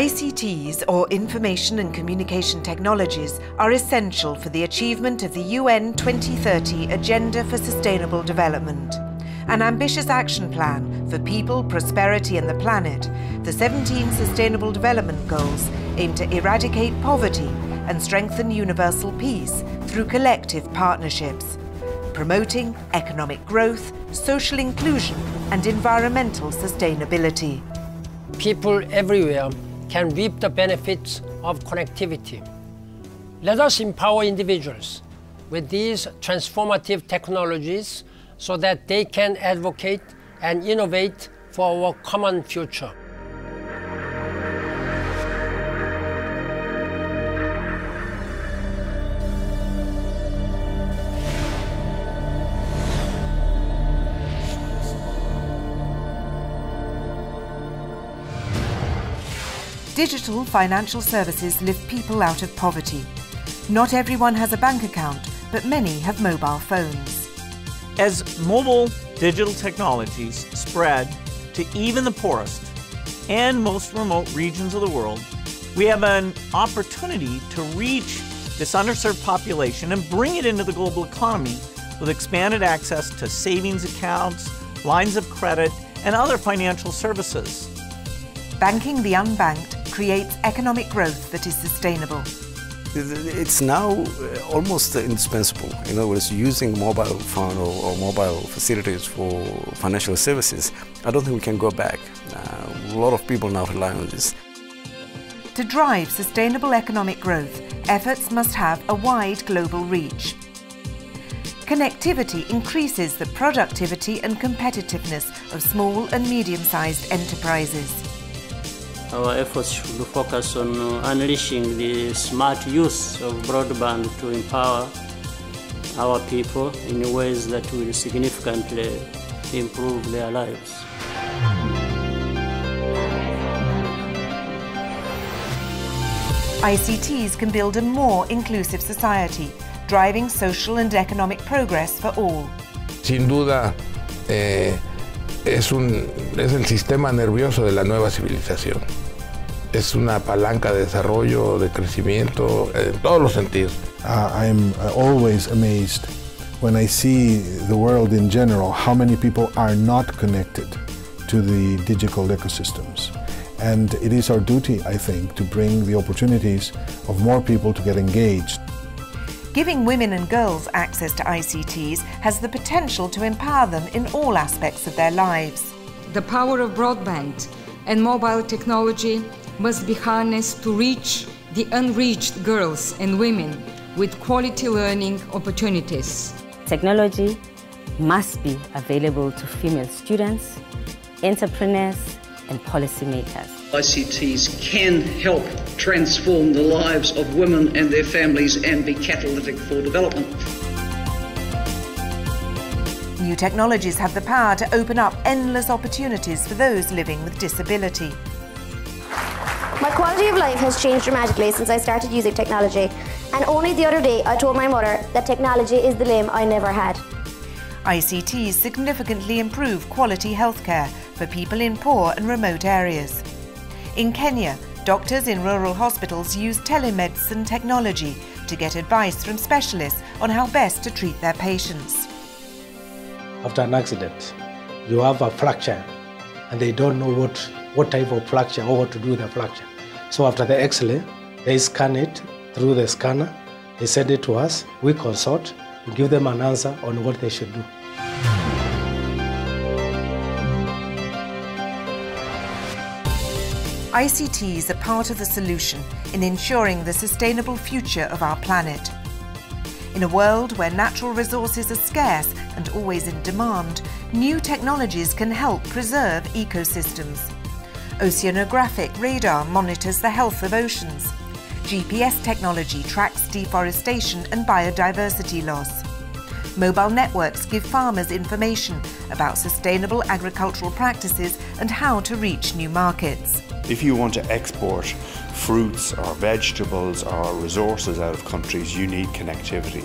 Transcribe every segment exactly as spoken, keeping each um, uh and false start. I C Ts, or Information and Communication Technologies, are essential for the achievement of the U N twenty thirty Agenda for Sustainable Development, an ambitious action plan for people, prosperity and the planet. The seventeen Sustainable Development Goals aim to eradicate poverty and strengthen universal peace through collective partnerships, promoting economic growth, social inclusion and environmental sustainability. People everywhere can reap the benefits of connectivity. Let us empower individuals with these transformative technologies so that they can advocate and innovate for our common future. Digital financial services lift people out of poverty. Not everyone has a bank account, but many have mobile phones. As mobile digital technologies spread to even the poorest and most remote regions of the world, we have an opportunity to reach this underserved population and bring it into the global economy with expanded access to savings accounts, lines of credit, and other financial services. Banking the unbanked creates economic growth that is sustainable. It's now almost indispensable. In other words, using mobile phone or, or mobile facilities for financial services, I don't think we can go back. Uh, a lot of people now rely on this. To drive sustainable economic growth, efforts must have a wide global reach. Connectivity increases the productivity and competitiveness of small and medium-sized enterprises. Our efforts should focus on unleashing the smart use of broadband to empower our people in ways that will significantly improve their lives. I C Ts can build a more inclusive society, driving social and economic progress for all. Sin duda, eh... Es, un, es el sistema nervioso de la nueva civilización. Es una palanca de desarrollo, de crecimiento, en todos los sentidos. Uh, I'm always amazed when I see the world in general, how many people are not connected to the digital ecosystems. And it is our duty, I think, to bring the opportunities of more people to get engaged. Giving women and girls access to I C Ts has the potential to empower them in all aspects of their lives. The power of broadband and mobile technology must be harnessed to reach the unreached girls and women with quality learning opportunities. Technology must be available to female students, entrepreneurs, and policymakers. I C Ts can help transform the lives of women and their families and be catalytic for development. New technologies have the power to open up endless opportunities for those living with disability. My quality of life has changed dramatically since I started using technology, and only the other day I told my mother that technology is the name I never had. I C Ts significantly improve quality healthcare for people in poor and remote areas. In Kenya, doctors in rural hospitals use telemedicine technology to get advice from specialists on how best to treat their patients. After an accident, you have a fracture and they don't know what, what type of fracture or what to do with the fracture. So after the X-ray, they scan it through the scanner, they send it to us, we consult, and give them an answer on what they should do. I C Ts are part of the solution in ensuring the sustainable future of our planet. In a world where natural resources are scarce and always in demand, new technologies can help preserve ecosystems. Oceanographic radar monitors the health of oceans. G P S technology tracks deforestation and biodiversity loss. Mobile networks give farmers information about sustainable agricultural practices and how to reach new markets. If you want to export fruits or vegetables or resources out of countries, you need connectivity.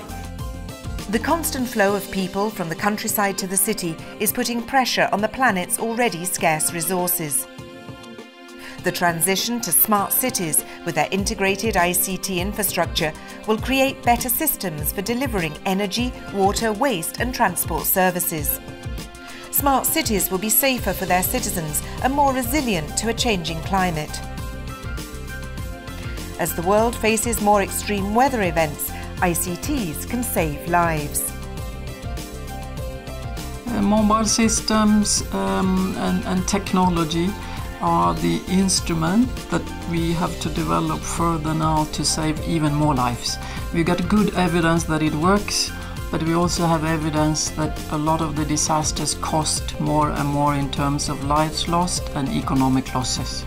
The constant flow of people from the countryside to the city is putting pressure on the planet's already scarce resources. The transition to smart cities with their integrated I C T infrastructure will create better systems for delivering energy, water, waste and transport services. Smart cities will be safer for their citizens and more resilient to a changing climate. As the world faces more extreme weather events, I C Ts can save lives. Uh, mobile systems um, and, and technology are the instrument that we have to develop further now to save even more lives. We've got good evidence that it works, but we also have evidence that a lot of the disasters cost more and more in terms of lives lost and economic losses.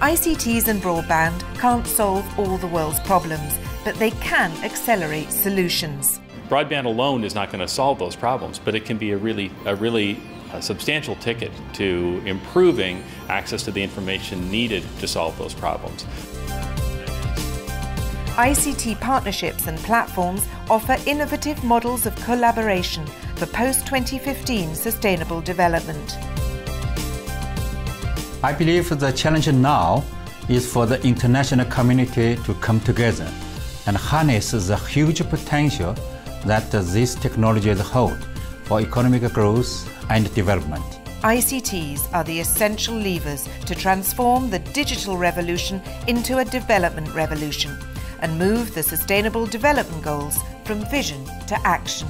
I C Ts and broadband can't solve all the world's problems, but they can accelerate solutions. Broadband alone is not going to solve those problems, but it can be a really, a really a substantial ticket to improving access to the information needed to solve those problems. I C T partnerships and platforms offer innovative models of collaboration for post twenty fifteen sustainable development. I believe the challenge now is for the international community to come together and harness the huge potential that these technologies hold for economic growth and development. I C Ts are the essential levers to transform the digital revolution into a development revolution and move the Sustainable Development Goals from vision to action.